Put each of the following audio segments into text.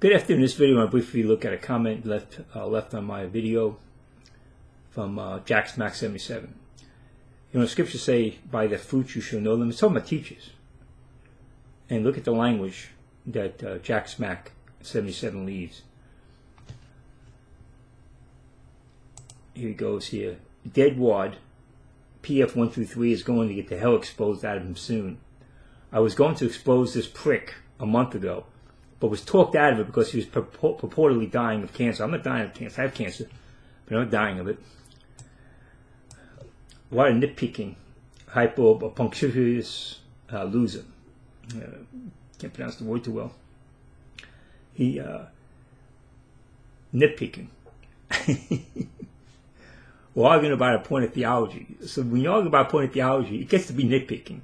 Good afternoon. In this video, I briefly look at a comment left on my video from Jacksmack 77. You know, scriptures say, "By the fruits you shall know them." It's talking about teachers. And look at the language that Jacksmack 77 leaves. Here he goes here. Edwardpf123 is going to get the hell exposed out of him soon. I was going to expose this prick a month ago, but was talked out of it because he was purportedly dying of cancer. I'm not dying of cancer. I have cancer, but I'm not dying of it. A lot of nitpicking, hypopunctilious loser. Can't pronounce the word too well. He nitpicking. We're arguing about a point of theology. So when you argue about a point of theology, it gets to be nitpicking.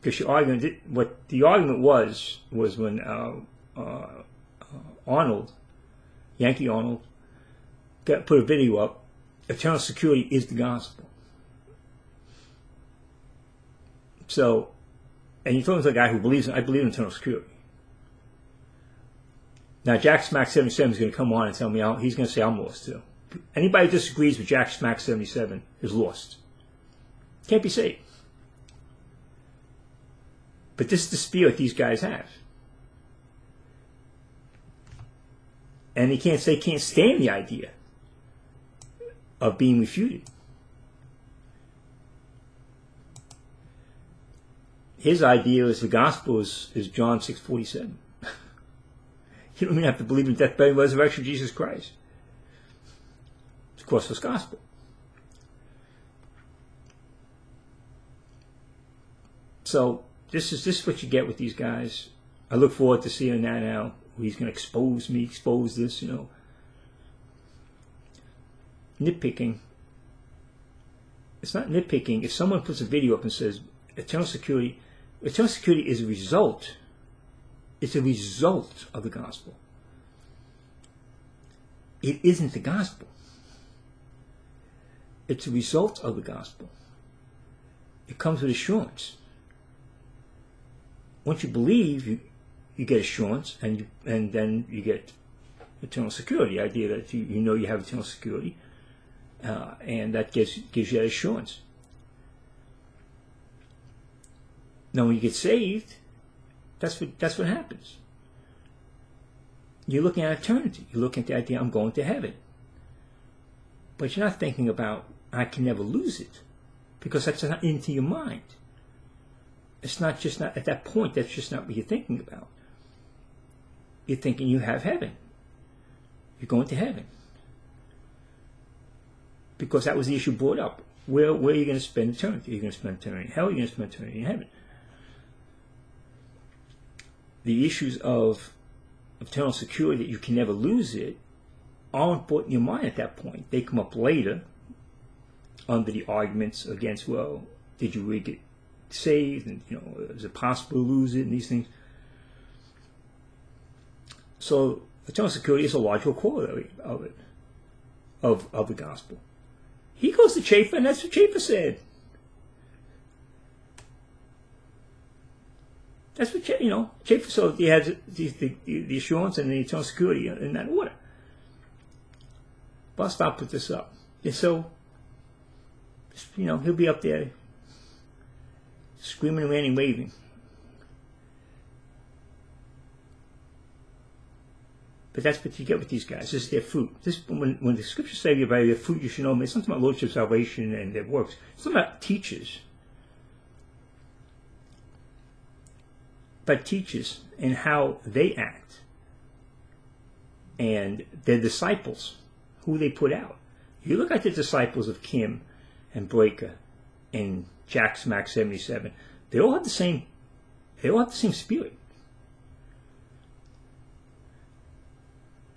Because your argument, what the argument was when Arnold, Yankee Arnold, put a video up, Eternal Security is the gospel. So, and you're talking to a guy who believes, I believe in Eternal Security. Now Jacksmack 77 is going to come on and tell me, he's going to say I'm lost too. Anybody who disagrees with Jacksmack 77 is lost. Can't be saved. But this is the spirit these guys have. And they can't stand the idea of being refuted. His idea is the gospel is John 6:47. You don't even have to believe in the death, burial, and resurrection of Jesus Christ. It's the Crossless Gospel. So This is what you get with these guys. I look forward to seeing that now. He's going to expose me, expose this, you know. Nitpicking. It's not nitpicking. If someone puts a video up and says, Eternal Security is a result. It's a result of the gospel. It isn't the gospel. It's a result of the gospel. It comes with assurance. Once you believe, you get assurance, and then you get eternal security. The idea that you know you have eternal security, and that gives you that assurance. Now, when you get saved, that's what happens. You're looking at eternity. You're looking at the idea I'm going to heaven, but you're not thinking about I can never lose it, because that's not into your mind. It's not just not at that point. That's just not what you're thinking about. You're thinking you have heaven. You're going to heaven because that was the issue brought up. Where are you going to spend eternity? Are you going to spend eternity in hell? Are you going to spend eternity in heaven? The issues of eternal security that you can never lose it aren't brought in your mind at that point. They come up later under the arguments against. Well, did you really get saved, and you know, is it possible to lose it, and these things. So eternal security is a logical corollary of it, of the gospel. He goes to Chafer, and that's what Chafer said. That's what you know. Chafer, so he has the assurance and the eternal security in that order. But I'll stop with this up. And so, you know, he'll be up there screaming, ranting, waving. But that's what you get with these guys. This is their fruit. This, when the scriptures say by their fruit you should know them, it's something about lordship, salvation, and their works. It's something about teachers. But teachers and how they act. And their disciples, who they put out. You look at the disciples of Kim and Breaker and Jacksmack 77. They all have the same. They all have the same spirit.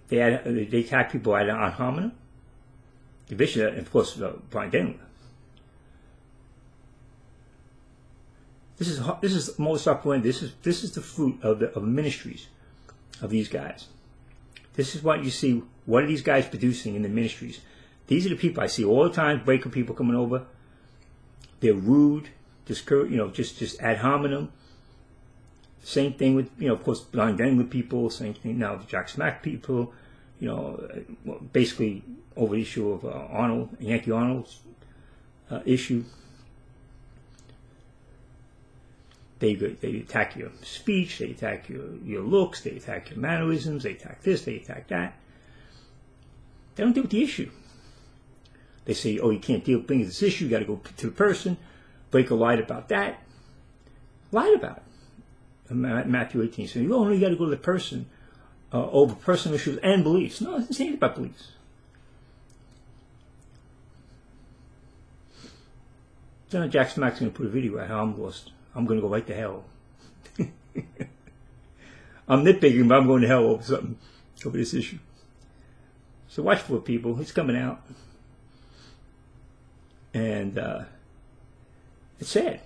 They attack people ad hominem, division, and of course Brian Daniel. This is most operandi. This is the fruit of ministries of these guys. This is what you see. What are these guys producing in the ministries? These are the people I see all the time. Breaking people coming over. They're rude, just ad hominem, Same thing with, you know, of course, Brian Daniel people, same thing now with Jacksmack people, you know, basically over the issue of Arnold, Yankee Arnold's issue. They attack your speech, they attack your looks, they attack your mannerisms, they attack this, they attack that. They don't deal with the issue. They say, oh, you can't deal with this issue, you got to go to the person. Breaker lied about that. Lied about it. Matthew 18 says, oh, no, you got to go to the person over personal issues and beliefs. No, it doesn't say anything about beliefs. Then Jacksmack's going to put a video out how I'm lost. I'm going to go right to hell. I'm nitpicking, but I'm going to hell over something, over this issue. So watch for it, people. He's coming out. And it's sad.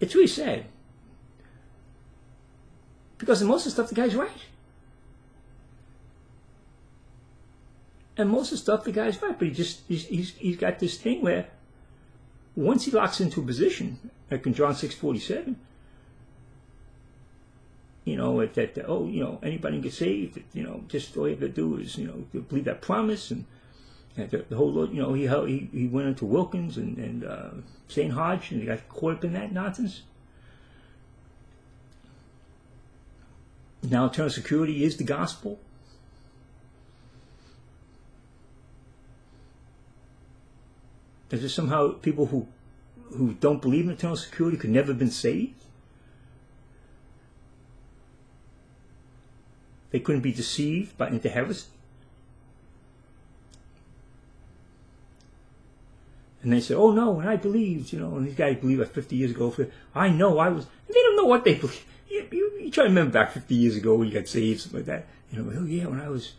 It's really sad. Because in most of the stuff, the guy's right. And most of the stuff, the guy's right. But he just, he's got this thing where once he locks into a position, like in John 6:47, you know, that oh, you know, anybody can get saved, you know, just all you have to do is, you know, believe that promise, and the whole Lord, you know, he went into Wilkins and Saint Hodge, and he got caught up in that nonsense. Now eternal security is the gospel. Is there somehow people who don't believe in eternal security could never have been saved? They couldn't be deceived by into heresy? And they say, oh no, and I believed, you know, and these guys believed like 50 years ago. I know I was, they don't know what they believe. You try to remember back 50 years ago when you got saved, something like that. You know, oh yeah, when I was,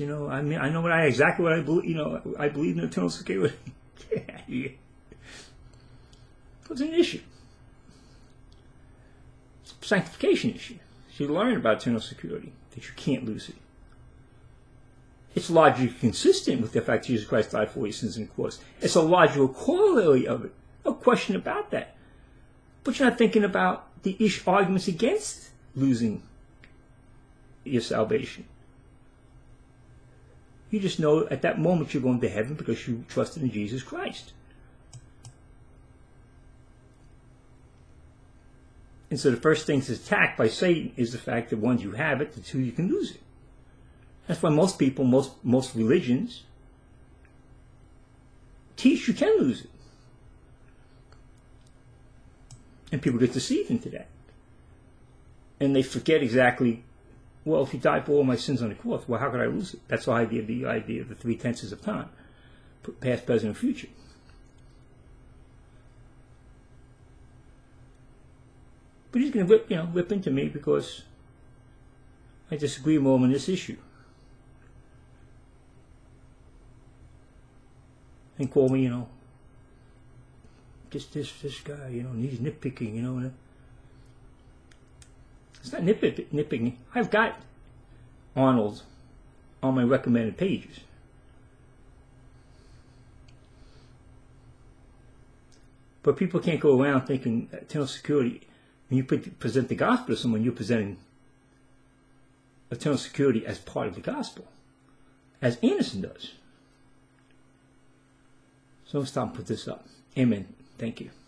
you know, I mean, I know exactly what I believe, you know, I believe in eternal security. Yeah. It's an issue. It's a sanctification issue. So you learn about eternal security, that you can't lose it. It's logically consistent with the fact that Jesus Christ died for your sins in the cross. It's a logical corollary of it. No question about that. But you're not thinking about the arguments against losing your salvation. You just know at that moment you're going to heaven because you trusted in Jesus Christ. And so the first thing that's attacked by Satan is the fact that once you have it, the two you can lose it. That's why most people, most religions teach you can lose it. And people get deceived into that. And they forget exactly, well, if he died for all my sins on the cross, well, how could I lose it? That's the idea of the three tenses of time, past, present, and future. But he's going to whip into me because I disagree more on this issue. And call me, you know, this guy, you know, and he's nitpicking, you know, and it's not nitpicking. I've got Arnold on my recommended pages. But people can't go around thinking eternal security. When you present the gospel to someone, you're presenting eternal security as part of the gospel, as Anderson does. So it's time to put this up. Amen. Thank you.